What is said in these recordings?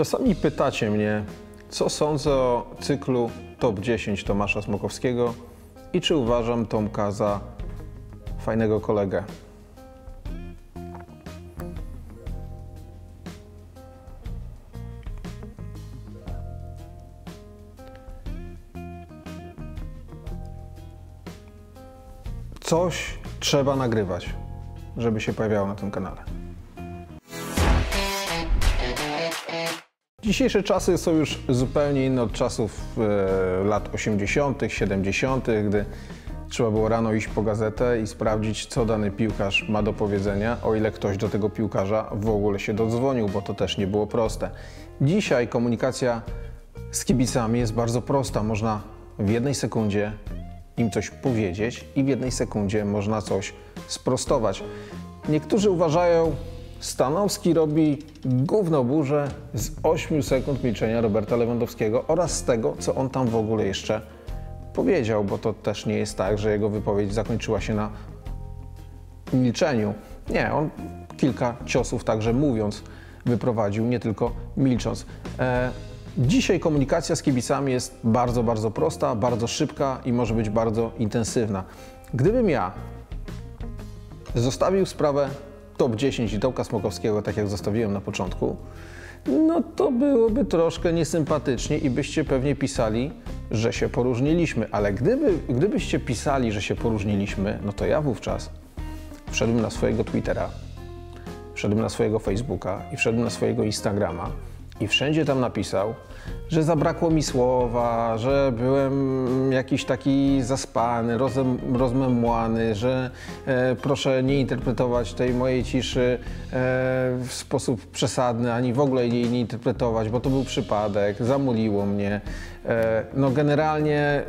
Czasami pytacie mnie, co sądzę o cyklu Top 10 Tomasza Smokowskiego i czy uważam Tomka za fajnego kolegę. Coś trzeba nagrywać, żeby się pojawiało na tym kanale. Dzisiejsze czasy są już zupełnie inne od czasów lat 80., 70., gdy trzeba było rano iść po gazetę i sprawdzić, co dany piłkarz ma do powiedzenia, o ile ktoś do tego piłkarza w ogóle się dodzwonił, bo to też nie było proste. Dzisiaj komunikacja z kibicami jest bardzo prosta. Można w jednej sekundzie im coś powiedzieć i w jednej sekundzie można coś sprostować. Niektórzy uważają, Stanowski robi gównoburzę z 8 sekund milczenia Roberta Lewandowskiego oraz z tego, co on tam w ogóle jeszcze powiedział, bo to też nie jest tak, że jego wypowiedź zakończyła się na milczeniu. Nie, on kilka ciosów także mówiąc wyprowadził, nie tylko milcząc. Dzisiaj komunikacja z kibicami jest bardzo, bardzo prosta, bardzo szybka i może być bardzo intensywna. Gdybym ja zostawił sprawę Top 10 i Tomka Smokowskiego, tak jak zostawiłem na początku, no to byłoby troszkę niesympatycznie i byście pewnie pisali, że się poróżniliśmy. Ale gdybyście pisali, że się poróżniliśmy, no to ja wówczas wszedłbym na swojego Twittera, wszedłbym na swojego Facebooka i wszedłbym na swojego Instagrama i wszędzie tam napisał, że zabrakło mi słowa, że byłem jakiś taki zaspany, rozmemłany, że proszę nie interpretować tej mojej ciszy w sposób przesadny, ani w ogóle jej nie interpretować, bo to był przypadek, zamuliło mnie. No generalnie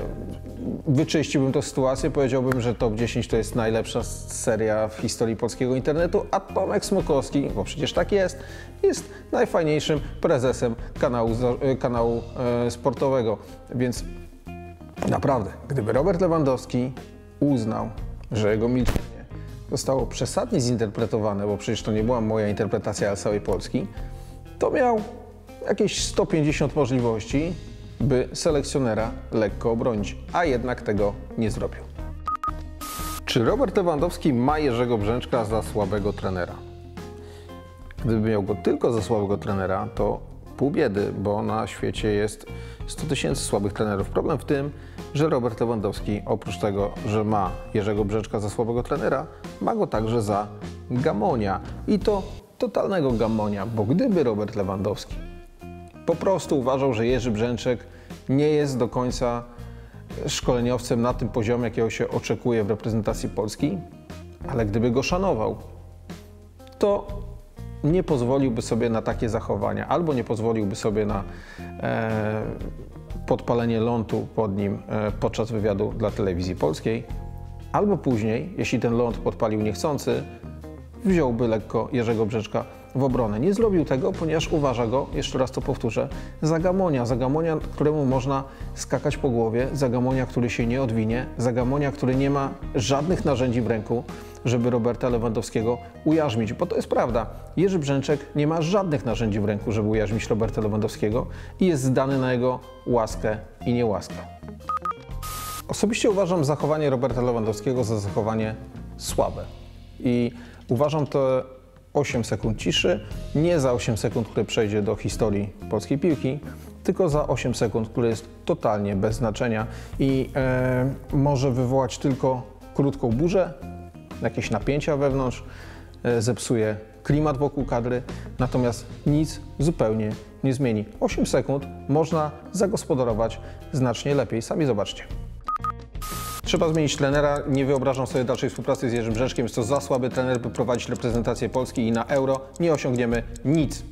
wyczyściłbym tę sytuację, powiedziałbym, że Top 10 to jest najlepsza seria w historii polskiego internetu, a Tomek Smokowski, bo przecież tak jest najfajniejszym prezesem kanału sportowego. Więc naprawdę, gdyby Robert Lewandowski uznał, że jego milczenie zostało przesadnie zinterpretowane, bo przecież to nie była moja interpretacja, ale całej Polski, to miał jakieś 150 możliwości, by selekcjonera lekko obronić, a jednak tego nie zrobił. Czy Robert Lewandowski ma Jerzego Brzęczka za słabego trenera? Gdyby miał go tylko za słabego trenera, to pół biedy, bo na świecie jest 100 tysięcy słabych trenerów. Problem w tym, że Robert Lewandowski oprócz tego, że ma Jerzego Brzęczka za słabego trenera, ma go także za gamonia. I to totalnego gamonia, bo gdyby Robert Lewandowski po prostu uważał, że Jerzy Brzęczek nie jest do końca szkoleniowcem na tym poziomie, jakiego się oczekuje w reprezentacji Polski, ale gdyby go szanował, to nie pozwoliłby sobie na takie zachowania, albo nie pozwoliłby sobie na podpalenie lądu pod nim podczas wywiadu dla Telewizji Polskiej, albo później, jeśli ten ląd podpalił niechcący, wziąłby lekko Jerzego Brzęczka w obronę. Nie zrobił tego, ponieważ uważa go, jeszcze raz to powtórzę, za gamonia, któremu można skakać po głowie, za gamonia, który się nie odwinie, za gamonia, który nie ma żadnych narzędzi w ręku, żeby Roberta Lewandowskiego ujarzmić, bo to jest prawda. Jerzy Brzęczek nie ma żadnych narzędzi w ręku, żeby ujarzmić Roberta Lewandowskiego i jest zdany na jego łaskę i niełaskę. Osobiście uważam zachowanie Roberta Lewandowskiego za zachowanie słabe i uważam te 8 sekund ciszy nie za 8 sekund, które przejdzie do historii polskiej piłki, tylko za 8 sekund, które jest totalnie bez znaczenia i może wywołać tylko krótką burzę, jakieś napięcia wewnątrz, zepsuje klimat wokół kadry, natomiast nic zupełnie nie zmieni. 8 sekund można zagospodarować znacznie lepiej, sami zobaczcie. Trzeba zmienić trenera, nie wyobrażam sobie dalszej współpracy z Jerzym Brzęczkiem, jest to za słaby trener, by prowadzić reprezentację Polski i na Euro nie osiągniemy nic.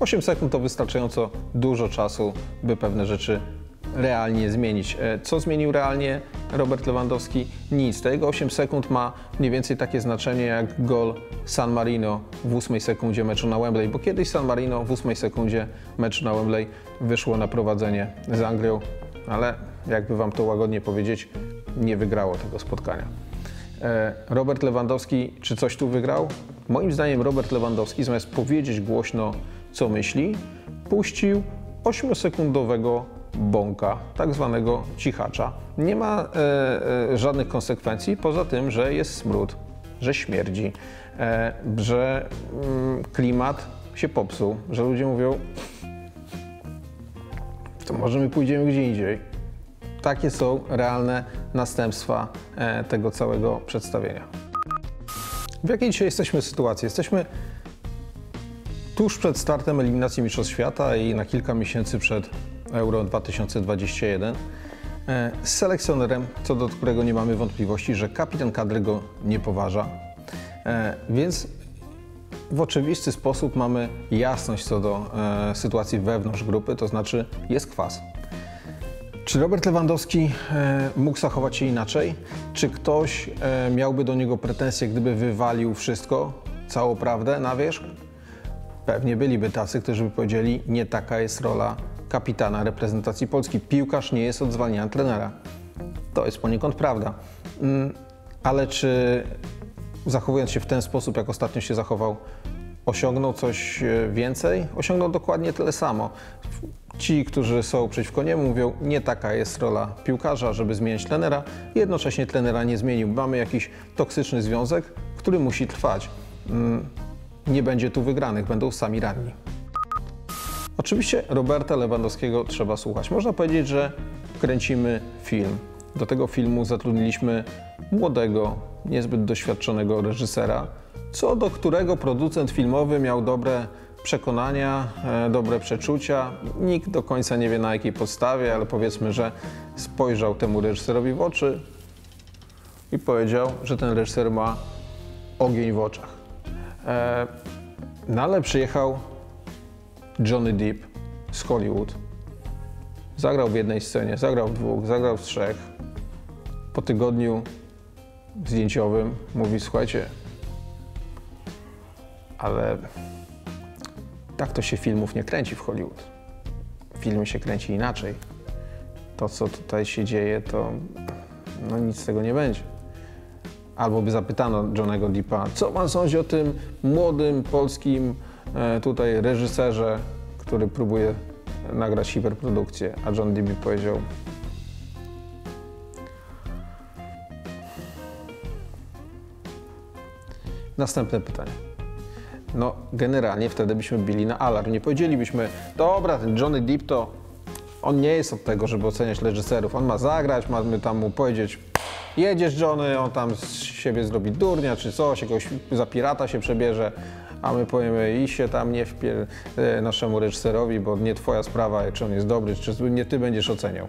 8 sekund to wystarczająco dużo czasu, by pewne rzeczy realnie zmienić. Co zmienił realnie Robert Lewandowski? Nic. Te jego 8 sekund ma mniej więcej takie znaczenie jak gol San Marino w 8 sekundzie meczu na Wembley, bo kiedyś San Marino w 8 sekundzie meczu na Wembley wyszło na prowadzenie z Anglią, ale jakby wam to łagodnie powiedzieć, nie wygrało tego spotkania. Robert Lewandowski czy coś tu wygrał? Moim zamiast Robert Lewandowski, zamiast powiedzieć głośno, co myśli, puścił 8-sekundowego bąka, tak zwanego cichacza. Nie ma żadnych konsekwencji poza tym, że jest smród, że śmierdzi, że klimat się popsuł, że ludzie mówią, to może my pójdziemy gdzie indziej. Takie są realne następstwa tego całego przedstawienia. W jakiej dzisiaj jesteśmy sytuacji? Jesteśmy tuż przed startem eliminacji Mistrzostw Świata i na kilka miesięcy przed Euro 2021 z selekcjonerem, co do którego nie mamy wątpliwości, że kapitan kadry go nie poważa. Więc w oczywisty sposób mamy jasność co do sytuacji wewnątrz grupy, to znaczy jest kwas. Czy Robert Lewandowski mógł zachować się inaczej? Czy ktoś miałby do niego pretensje, gdyby wywalił wszystko, całą prawdę na wierzch? Pewnie byliby tacy, którzy by powiedzieli, nie taka jest rola kapitana reprezentacji Polski. Piłkarz nie jest od zwalniania trenera. To jest poniekąd prawda. Ale czy zachowując się w ten sposób, jak ostatnio się zachował, osiągnął coś więcej? Osiągnął dokładnie tyle samo. Ci, którzy są przeciwko niemu, mówią, nie taka jest rola piłkarza, żeby zmieniać trenera. Jednocześnie trenera nie zmienił. Mamy jakiś toksyczny związek, który musi trwać. Nie będzie tu wygranych, będą sami ranni. Oczywiście Roberta Lewandowskiego trzeba słuchać. Można powiedzieć, że kręcimy film. Do tego filmu zatrudniliśmy młodego, niezbyt doświadczonego reżysera, co do którego producent filmowy miał dobre przekonania, dobre przeczucia. Nikt do końca nie wie, na jakiej podstawie, ale powiedzmy, że spojrzał temu reżyserowi w oczy i powiedział, że ten reżyser ma ogień w oczach. No ale przyjechał Johnny Depp z Hollywood. Zagrał w jednej scenie, zagrał w dwóch, zagrał w trzech. Po tygodniu zdjęciowym mówi, słuchajcie, ale tak to się filmów nie kręci w Hollywood. Filmy się kręci inaczej. To, co tutaj się dzieje, to no, nic z tego nie będzie. Albo by zapytano Johnny'ego Deppa, co pan sądzi o tym młodym polskim tutaj reżyserze, który próbuje nagrać hiperprodukcję, a John Depp powiedział, następne pytanie. No generalnie wtedy byśmy bili na alarm, nie powiedzielibyśmy, dobra, ten Johnny Depp to on nie jest od tego, żeby oceniać reżyserów, on ma zagrać, mamy tam mu powiedzieć, jedziesz Johnny, on tam z siebie zrobi durnia czy coś, jakoś za pirata się przebierze, a my powiemy i się tam nie wpier naszemu reżyserowi, bo nie twoja sprawa, czy on jest dobry, czy nie ty będziesz oceniał.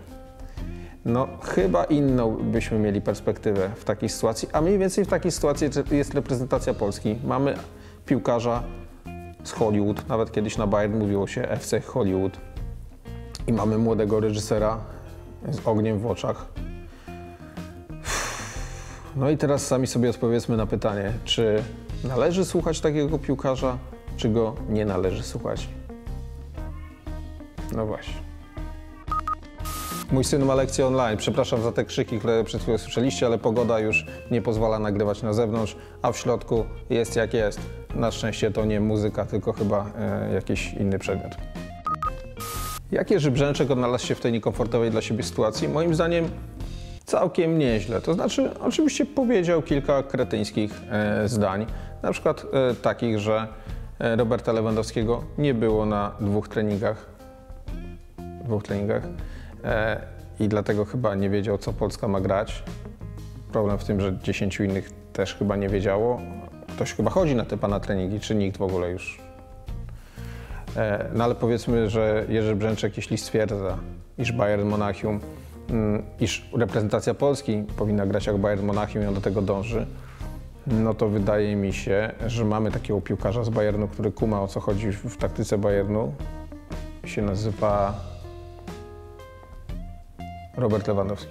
No chyba inną byśmy mieli perspektywę w takiej sytuacji, a mniej więcej w takiej sytuacji jest reprezentacja Polski. Mamy piłkarza z Hollywood, nawet kiedyś na Bayern mówiło się FC Hollywood i mamy młodego reżysera z ogniem w oczach. No i teraz sami sobie odpowiedzmy na pytanie, czy należy słuchać takiego piłkarza, czy go nie należy słuchać? No właśnie. Mój syn ma lekcję online. Przepraszam za te krzyki, które przed chwilą słyszeliście, ale pogoda już nie pozwala nagrywać na zewnątrz, a w środku jest jak jest. Na szczęście to nie muzyka, tylko chyba jakiś inny przedmiot. Jak Jerzy Brzęczek odnalazł się w tej niekomfortowej dla siebie sytuacji? Moim zdaniem całkiem nieźle. To znaczy, oczywiście powiedział kilka kretyńskich zdań, na przykład takich, że Roberta Lewandowskiego nie było na dwóch treningach i dlatego chyba nie wiedział, co Polska ma grać. Problem w tym, że 10 innych też chyba nie wiedziało. Ktoś chyba chodzi na te pana treningi, czy nikt w ogóle już. No ale powiedzmy, że Jerzy Brzęczek, jeśli stwierdza, iż Bayern Monachium, iż reprezentacja Polski powinna grać jak Bayern Monachium i on do tego dąży, no to wydaje mi się, że mamy takiego piłkarza z Bayernu, który kuma, o co chodzi w taktyce Bayernu. Się nazywa Robert Lewandowski.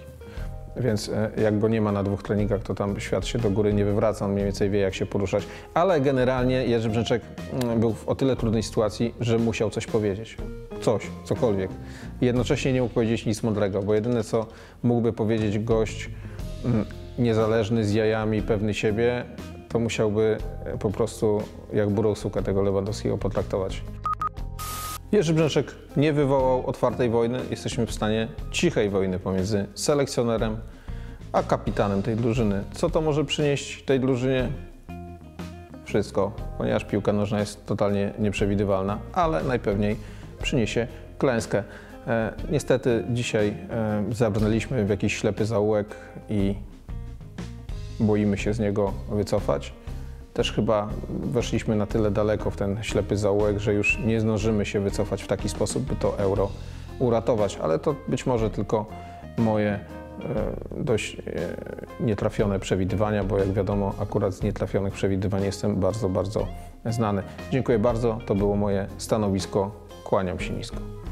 Więc jak go nie ma na dwóch treningach, to tam świat się do góry nie wywraca, on mniej więcej wie, jak się poruszać. Ale generalnie Jerzy Brzęczek był w o tyle trudnej sytuacji, że musiał coś powiedzieć. Coś, cokolwiek. Jednocześnie nie mógł powiedzieć nic mądrego, bo jedyne, co mógłby powiedzieć gość niezależny, z jajami, pewny siebie, to musiałby po prostu jak burą sukę tego Lewandowskiego potraktować. Jerzy Brzęczek nie wywołał otwartej wojny. Jesteśmy w stanie cichej wojny pomiędzy selekcjonerem a kapitanem tej drużyny. Co to może przynieść tej drużynie? Wszystko, ponieważ piłka nożna jest totalnie nieprzewidywalna, ale najpewniej przyniesie klęskę. Niestety dzisiaj zabrnęliśmy w jakiś ślepy zaułek i boimy się z niego wycofać. Też chyba weszliśmy na tyle daleko w ten ślepy zaułek, że już nie zdążymy się wycofać w taki sposób, by to euro uratować. Ale to być może tylko moje dość nietrafione przewidywania, bo jak wiadomo, akurat z nietrafionych przewidywań jestem bardzo, bardzo znany. Dziękuję bardzo, to było moje stanowisko. Kłaniam się nisko.